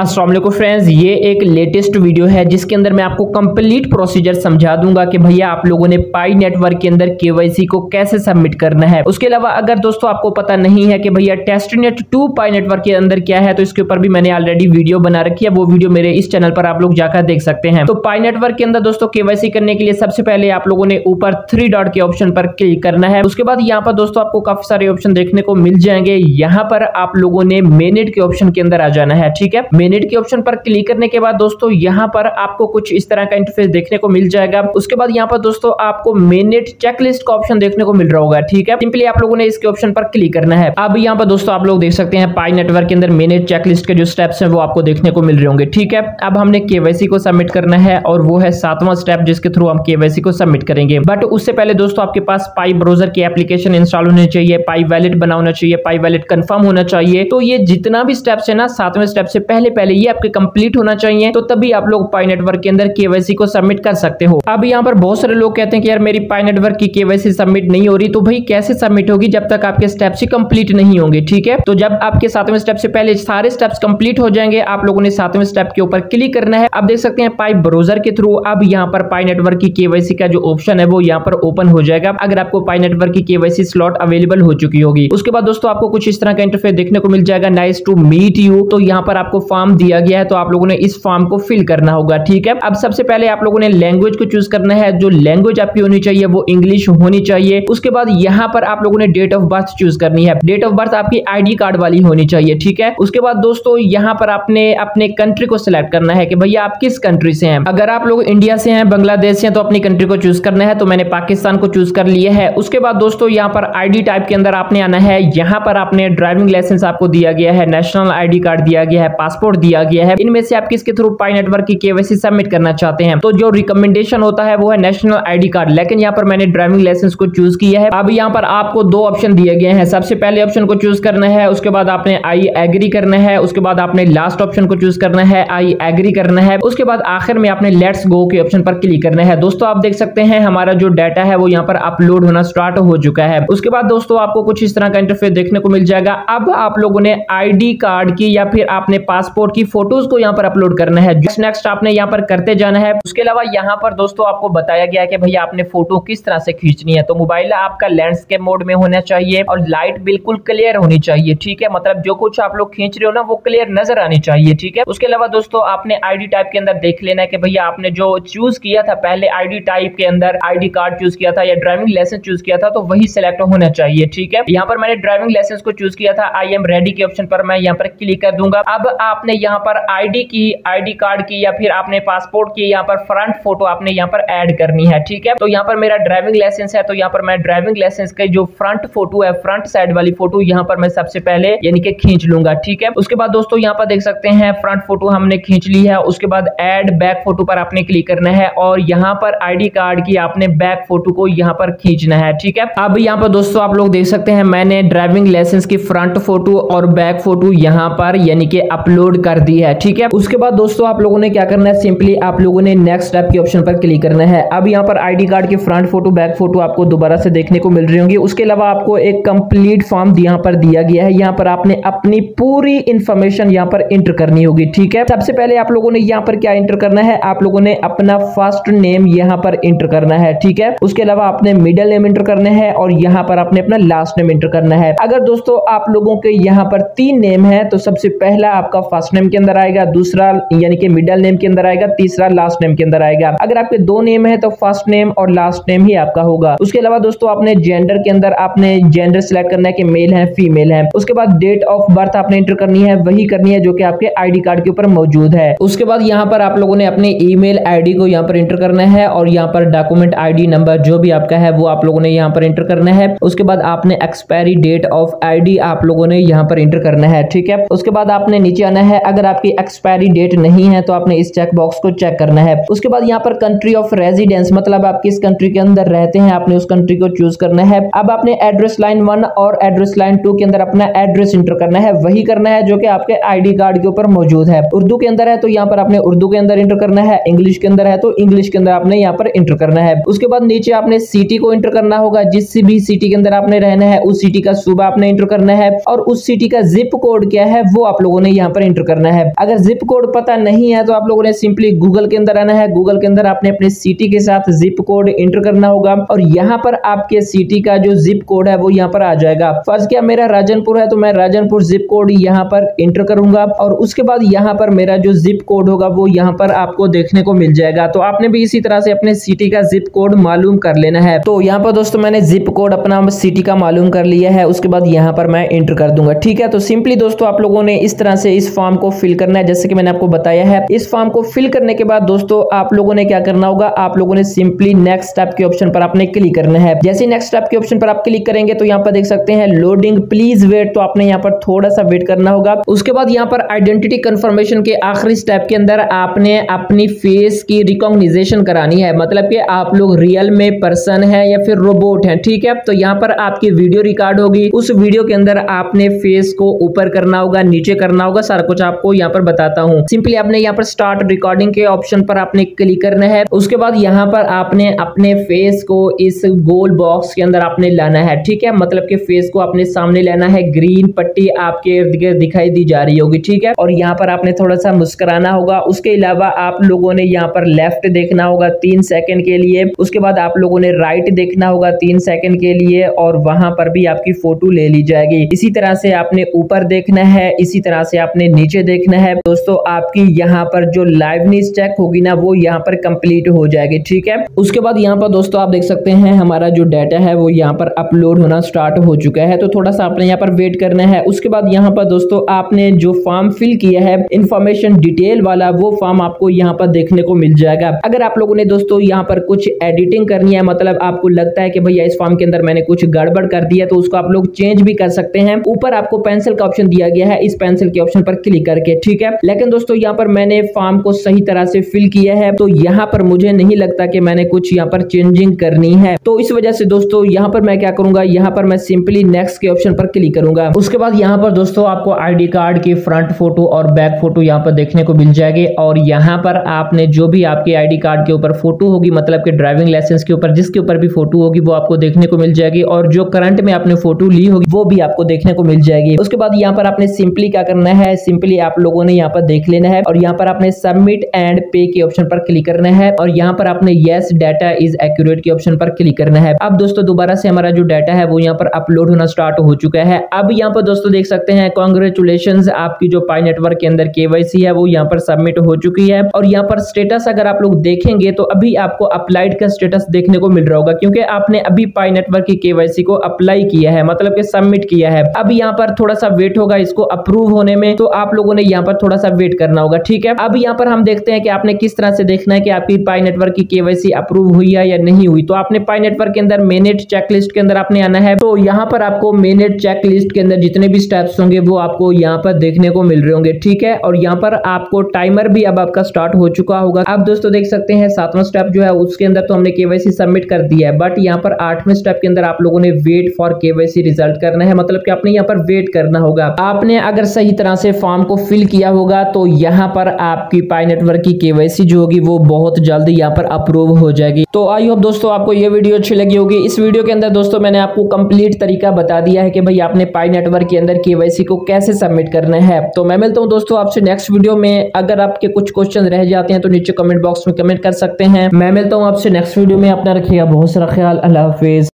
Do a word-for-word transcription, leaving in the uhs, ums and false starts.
अस्सलाम वालेकुम फ्रेंड्स, ये एक लेटेस्ट वीडियो है जिसके अंदर मैं आपको कंप्लीट प्रोसीजर समझा दूंगा कि भैया आप लोगों ने पाई नेटवर्क के अंदर केवाईसी को कैसे सबमिट करना है। उसके अलावा अगर दोस्तों आपको पता नहीं है कि भैया टेस्टनेट टू पाई नेटवर्क के अंदर क्या है, तो इसके ऊपर भी मैंने ऑलरेडी वीडियो बना रखी है, वो वीडियो मेरे इस चैनल पर आप लोग जाकर देख सकते हैं। तो पाई नेटवर्क के अंदर दोस्तों केवाईसी करने के लिए सबसे पहले आप लोगों ने ऊपर थ्री डॉट के ऑप्शन पर क्लिक करना है। उसके बाद यहाँ पर दोस्तों आपको काफी सारे ऑप्शन देखने को मिल जाएंगे। यहाँ पर आप लोगों ने मिनट के ऑप्शन के अंदर आ जाना है, ठीक है। मिनट के ऑप्शन पर क्लिक करने के बाद दोस्तों यहाँ पर आपको कुछ इस तरह का इंटरफेस देखने को मिल जाएगा। उसके बाद यहाँ पर दोस्तों आपको मिनट चेकलिस्ट का ऑप्शन देखने को मिल रहा होगा, ठीक है। सिंपली आप लोगों ने इसके ऑप्शन पर क्लिक करना है। अब यहाँ पर दोस्तों आप लोग देख सकते हैं पाई नेटवर्क के अंदर मिनट चेकलिस्ट के जो स्टेप्स हैं वो आपको देखने को मिल रहे होंगे, ठीक है। अब हमने केवाईसी को सबमिट करना है और वो है सातवां स्टेप जिसके थ्रू हम केवाईसी को सबमिट करेंगे। बट उससे पहले दोस्तों आपके पास पाई ब्राउजर की एप्लीकेशन इंस्टॉल होनी चाहिए, पाई वैलेट बना होना चाहिए, पाई वैलेट कंफर्म होना चाहिए। तो ये जितना भी स्टेप्स है ना, सातवें स्टेप से पहले पहले ये आपके कंप्लीट होना चाहिए, तो तभी आप लोग पाई नेटवर्क के अंदर केवाईसी को सबमिट कर सकते हो। अब यहाँ पर बहुत सारे लोग कहते हैं कि यार मेरी पाई नेटवर्क की केवाईसी सबमिट नहीं हो रही, तो भाई कैसे सबमिट होगी जब तक आपके स्टेप्स ही कंप्लीट नहीं होंगे, ठीक है। तो जब आपके सातवें स्टेप से पहले सारे स्टेप्स कंप्लीट हो जाएंगे, आप लोगों ने सातवें स्टेप के ऊपर क्लिक करना है। आप देख सकते हैं पाई ब्राउजर के थ्रू अब यहाँ पर पाई नेटवर्क की केवाईसी का जो ऑप्शन है वो यहाँ पर ओपन हो जाएगा, अगर आपको पाई नेटवर्क की केवाईसी स्लॉट अवेलेबल हो चुकी होगी। उसके बाद दोस्तों आपको कुछ इस तरह का इंटरफेस देखने को मिल जाएगा, नाइस टू मीट यू। तो यहाँ पर आपको फॉर्म दिया गया है, तो आप लोगों ने इस फॉर्म को फिल करना होगा, ठीक है। अब सबसे पहले आप लोगों ने लैंग्वेज को चूज करना है, जो लैंग्वेज आपकी होनी चाहिए वो इंग्लिश होनी चाहिए। उसके बाद यहाँ पर आप लोगों ने डेट ऑफ बर्थ चूज करनी है, डेट ऑफ बर्थ आपकी आईडी कार्ड वाली होनी चाहिए, ठीक है। उसके बाद दोस्तों यहाँ पर आपने अपने कंट्री को सिलेक्ट करना है कि भैया आप किस कंट्री से हैं। अगर आप लोग इंडिया से हैं, बांग्लादेश से हैं, तो अपनी कंट्री को चूज करना है। तो मैंने पाकिस्तान को चूज कर लिया है। उसके बाद दोस्तों यहाँ पर आईडी टाइप के अंदर आपने आना है। यहाँ पर आपने ड्राइविंग लाइसेंस आपको दिया गया है, नेशनल आईडी कार्ड दिया गया है, पासपोर्ट दिया गया है। इनमें से आप किसके थ्रू पाई नेटवर्क की केवाईसी सबमिट करना चाहते हैं, तो जो रिकमेंडेशन होता है वो है नेशनल आईडी कार्ड, लेकिन यहाँ पर मैंने ड्राइविंग लाइसेंस को चूज किया है। अब यहाँ पर आपको दो ऑप्शन दिए गए हैं, सबसे पहले ऑप्शन को चूज करना है, उसके बाद आपने आई एग्री करना है, उसके बाद आपने लास्ट ऑप्शन को चूज करना है, आई एग्री करना है, उसके बाद आखिर में आपने लेट्स गो के ऑप्शन पर क्लिक करना है। दोस्तों आप देख सकते हैं हमारा जो डाटा है वो यहाँ पर अपलोड होना स्टार्ट हो चुका है। उसके बाद दोस्तों आपको कुछ इस तरह का इंटरफेस देखने को मिल जाएगा। अब आप लोगों ने आईडी कार्ड की या फिर आपने पासपोर्ट की फोटोज को यहाँ पर अपलोड करना है। नेक्स्ट आपने यहाँ पर करते जाना है। उसके अलावा यहाँ पर दोस्तों आपको बताया गया है कि भैया आपने फोटो किस तरह से खींचनी है, तो मोबाइल आपका लैंडस्केप मोड में होना चाहिए और लाइट बिल्कुल क्लियर होनी चाहिए, ठीक है। मतलब जो कुछ आप लोग खींच रहे हो ना वो क्लियर नजर आनी चाहिए, ठीक है। उसके अलावा दोस्तों आपने आईडी टाइप के अंदर देख लेना है कि भैया आपने जो चूज किया था पहले आईडी टाइप के अंदर आईडी कार्ड चूज किया था या ड्राइविंग लाइसेंस चूज किया था, तो वही सिलेक्ट होना चाहिए, ठीक है। यहाँ पर मैंने ड्राइविंग लाइसेंस को चूज किया था, आई एम रेडी के ऑप्शन पर मैं यहाँ पर क्लिक कर दूंगा। अब आपने यहाँ पर आईडी की, आईडी कार्ड की या फिर आपने पासपोर्ट की यहाँ पर फ्रंट फोटो आपने यहाँ पर ऐड करनी है, ठीक है। तो यहाँ पर मेरा ड्राइविंग लाइसेंस है, तो यहाँ पर मैं ड्राइविंग लाइसेंस की जो फ्रंट फोटो है, फ्रंट साइड वाली फोटो यहाँ पर मैं सबसे पहले यानी कि खींच लूंगा, ठीक है। उसके बाद दोस्तों यहाँ पर देख सकते हैं फ्रंट फोटो हमने खींच ली है। उसके बाद एड बैक फोटो पर आपने क्लिक करना है और यहाँ पर आईडी कार्ड की आपने बैक फोटो को यहाँ पर खींचना है, ठीक है। अब यहाँ पर दोस्तों आप लोग देख सकते हैं मैंने ड्राइविंग लाइसेंस की फ्रंट फोटो और बैक फोटो यहाँ पर यानी कि अपलोड कर दी है, ठीक है। उसके बाद दोस्तों आप लोगों ने क्या करना है, सिंपली आप लोगों ने नेक्स्ट स्टेप के ऑप्शन पर क्लिक करना है। अब यहाँ पर आईडी कार्ड की फ्रंट फोटो, बैक फोटो आपको दोबारा से देखने को मिल रही होंगी। उसके अलावा आपको एक कंप्लीट फॉर्म यहाँ पर दिया गया है, यहाँ पर आपने अपनी पूरी इंफॉर्मेशन यहाँ पर एंटर करनी होगी, ठीक है। सबसे पहले आप लोगों ने यहाँ पर क्या एंटर करना है, आप लोगों ने अपना फर्स्ट नेम यहाँ पर एंटर करना है, ठीक है। उसके अलावा आपने मिडिल नेम एंटर करना है और यहाँ पर आपने अपना लास्ट नेम एंटर करना है। अगर दोस्तों आप लोगों के यहाँ पर तीन नेम है, तो सबसे पहला आपका फर्स्ट नेम के अंदर आएगा, दूसरा यानी कि मिडिल नेम के अंदर आएगा, तीसरा लास्ट नेम के अंदर आएगा। अगर आपके दो नेम है तो फर्स्ट नेम और लास्ट नेम ही आपका होगा। उसके अलावा दोस्तों आपने जेंडर के अंदर आपने जेंडर सिलेक्ट करना है कि मेल है, फीमेल है। उसके बाद डेट ऑफ बर्थ आपने एंटर करनी है, वही करनी है जो कि आपके आईडी कार्ड के ऊपर मौजूद है। उसके बाद यहाँ पर आप लोगों ने अपने ईमेल आईडी को यहाँ पर एंटर करना है और यहाँ पर डॉक्यूमेंट आईडी नंबर जो भी आपका है वो आप लोगों ने यहाँ पर एंटर करना है। उसके बाद आपने एक्सपायरी डेट ऑफ आईडी आप लोगों ने यहाँ पर एंटर करना है, ठीक है। उसके बाद आपने नीचे आना है, अगर आपकी एक्सपायरी डेट नहीं है तो आपने इस चेक बॉक्स को चेक करना है। उसके बाद यहाँ पर कंट्री ऑफ रेजिडेंस, मतलब आप किस कंट्री के अंदर रहते हैं, आपने उस कंट्री को चूज करना है। अब आपने एड्रेस लाइन वन और एड्रेस लाइन टू के अंदर अपना एड्रेस एंटर करना है, वही करना है जो कि आपके आईडी कार्ड के ऊपर मौजूद है। उर्दू के अंदर है तो यहाँ पर आपने उर्दू के अंदर एंटर करना है, इंग्लिश के अंदर है तो इंग्लिश के अंदर आपने यहाँ पर एंटर करना है। उसके बाद नीचे आपने सिटी को एंटर करना होगा, जिस भी सिटी के अंदर आपने रहना है उस सिटी का सूबा आपने एंटर करना है और उस सिटी का जिप कोड क्या है वो आप लोगों ने यहाँ पर एंटर करना है। अगर जिप कोड पता नहीं है तो आप लोगों ने सिंपली गूगल के अंदर आना है। गूगल के अंदर आपने अपने सिटी के साथ जिप कोड एंटर करना होगा और यहाँ पर आपके सिटी का जो जिप कोड है वो यहाँ पर आ जाएगा। फर्स्ट क्या मेरा राजनपुर है तो मैं राजनपुर जिप कोड यहाँ पर एंटर करूंगा और उसके बाद यहाँ पर मेरा जो जिप कोड होगा वो यहाँ पर आपको देखने को मिल जाएगा। तो आपने भी इसी तरह से अपने सिटी का जिप कोड मालूम कर लेना है। तो यहाँ पर दोस्तों मैंने जिप कोड अपना सिटी का मालूम कर लिया है, उसके बाद यहाँ पर मैं एंटर कर दूंगा। ठीक है, तो सिंपली दोस्तों आप लोगों ने इस तरह से इस फॉर्म को फिल करना है जैसे कि मैंने आपको बताया है। इस फॉर्म को फिल करने के बाद दोस्तों आप लोगों ने क्या करना होगा, आप लोगों ने सिंपली नेक्स्ट स्टेप के ऑप्शन पर आपने क्लिक करना है। जैसे नेक्स्ट स्टेप के ऑप्शन पर आप क्लिक करेंगे तो यहाँ पर देख सकते हैं लोडिंग प्लीज वेट, तो आपने यहाँ पर थोड़ा सा वेट करना होगा। उसके बाद यहाँ पर आइडेंटिटी कंफर्मेशन के आखिरी स्टेप के अंदर आपने अपनी फेस की रिकॉग्निशन करानी है, मतलब कि आप लोग रियल में पर्सन है या फिर रोबोट है। ठीक है, तो यहाँ पर आपकी वीडियो रिकॉर्ड होगी, उस वीडियो के अंदर आपने फेस को ऊपर करना होगा, नीचे करना होगा, सारा कुछ आपको यहाँ पर बताता हूँ। सिंपली आपने यहाँ पर स्टार्ट रिकॉर्डिंग के ऑप्शन पर आपने क्लिक करना है। उसके बाद यहाँ पर आपने अपने फेस को इस गोल बॉक्स के अंदर आपने लाना है। ठीक है, मतलब कि फेस को अपने सामने लाना है। ग्रीन पट्टी आपके इर्द गिर्द दिखाई दी जा रही होगी। ठीक है, और यहाँ पर आपने थोड़ा सा मुस्कुराना होगा। उसके अलावा आप लोगों ने यहाँ पर लेफ्ट देखना होगा तीन सेकंड के लिए, उसके बाद आप लोगों ने राइट देखना होगा तीन सेकंड के लिए और वहां पर भी आपकी फोटो ले ली जाएगी। इसी तरह से आपने ऊपर देखना है, इसी तरह से आपने नीचे देखना है। दोस्तों आपकी यहाँ पर जो लाइवनेस चेक होगी ना वो यहाँ पर कंप्लीट हो जाएगी। ठीक है, उसके बाद यहाँ पर दोस्तों आप देख सकते हैं हमारा जो डाटा है वो यहाँ पर अपलोड होना स्टार्ट हो चुका है। तो थोड़ा सा आपने यहाँ पर वेट करना है। उसके बाद यहाँ पर दोस्तों आपने जो फॉर्म फिल किया है इंफॉर्मेशन डिटेल वाला वो फॉर्म आपको यहाँ पर देखने को मिल जाएगा। अगर आप लोगों ने दोस्तों यहाँ पर कुछ एडिटिंग करनी है, मतलब आपको लगता है कि भैया इस फॉर्म के अंदर मैंने कुछ गड़बड़ कर दिया, तो उसको आप लोग चेंज भी कर सकते हैं। ऊपर आपको पेंसिल का ऑप्शन दिया गया है, इस पेंसिल के ऑप्शन पर क्लिक करके। ठीक है, लेकिन दोस्तों यहाँ पर मैंने फॉर्म को सही तरह से फिल किया है तो यहाँ पर मुझे नहीं लगता कि मैंने कुछ यहाँ पर चेंजिंग करनी है। तो इस वजह से दोस्तों यहाँ पर मैं क्या करूंगा, यहाँ पर मैं सिंपली नेक्स्ट के ऑप्शन पर क्लिक करूंगा। उसके बाद यहाँ पर दोस्तों आपको आईडी कार्ड की फ्रंट फोटो और बैक फोटो यहाँ पर देखने को मिल जाएगी और यहाँ पर आपने जो भी आपके आईडी कार्ड के ऊपर फोटो होगी, मतलब कि ड्राइविंग लाइसेंस के ऊपर जिसके ऊपर भी फोटो होगी वो आपको देखने को मिल जाएगी और जो करंट में आपने फोटो ली होगी वो भी आपको देखने को मिल जाएगी। उसके बाद यहाँ पर आपने सिंपली क्या करना है, सिंपली आप लोगों ने यहाँ पर देख लेना है और यहाँ पर आपने सबमिट एंड पे के ऑप्शन पर क्लिक करना है और यहाँ पर आपने येस डाटा इज एक्यूरेट के ऑप्शन पर क्लिक करना है। अब दोस्तों दोबारा से हमारा जो डाटा है वो यहाँ पर अपलोड होना स्टार्ट हो चुका है। अब यहाँ पर दोस्तों देख सकते हैं कॉन्ग्रेचुलेशंस, आपकी जो पाई नेटवर्क के अंदर केवाईसी है वो यहाँ पर सबमिट हो चुकी है और यहाँ पर स्टेटस अगर आप लोग देखेंगे तो अभी आपको अप्लाइड का स्टेटस देखने को मिल रहा होगा क्योंकि आपने अभी पाई नेटवर्क की केवाईसी को अप्लाई किया है, मतलब कि सबमिट किया है। अब यहाँ पर थोड़ा सा वेट होगा इसको अप्रूव होने में, तो आप लोगों ने यहाँ पर थोड़ा सा वेट करना होगा। ठीक है, अब यहाँ पर हम देखते हैं कि आपने किस तरह से देखना है कि आपकी पाई नेटवर्क की केवाईसी अप्रूव हुई है या नहीं हुई। तो आपने पाई नेटवर्क के अंदर मेनेट चेकलिस्ट के अंदर आपने आना है। तो यहाँ पर आपको मेनेट चेकलिस्ट के अंदर जितने भी स्टेप्स होंगे वो आपको यहाँ पर देखने को मिल रहे होंगे। ठीक है, और यहाँ पर आपको टाइमर भी अब आपका स्टार्ट हो चुका होगा। अब दोस्तों देख सकते हैं सातवां स्टेप जो है उसके अंदर तो हमने केवाईसी सबमिट कर दिया है, बट यहाँ पर आठवें स्टेप के अंदर आप लोगों ने वेट फॉर केवाईसी रिजल्ट करना है, मतलब कि आपने यहाँ पर वेट करना होगा। आपने अगर सही तरह से फॉर्म को फिल किया होगा तो यहाँ पर आपकी पाई नेटवर्क की केवाईसी जो होगी वो बहुत जल्दी यहाँ पर अप्रूव हो जाएगी। तो आई होप दोस्तों आपको ये वीडियो अच्छी लगी होगी। इस वीडियो के अंदर दोस्तों मैंने आपको कंप्लीट तरीका बता दिया है कि भाई आपने पाई नेटवर्क के अंदर केवाईसी को कैसे सबमिट करना है। तो मैं मिलता हूँ दोस्तों आपसे नेक्स्ट वीडियो में। अगर आपके कुछ क्वेश्चन रह जाते हैं तो नीचे कमेंट बॉक्स में कमेंट कर सकते हैं। मैं मिलता हूँ आपसे नेक्स्ट वीडियो में। अपना रखिएगा बहुत सारा ख्याल। अल्लाह हाफिज।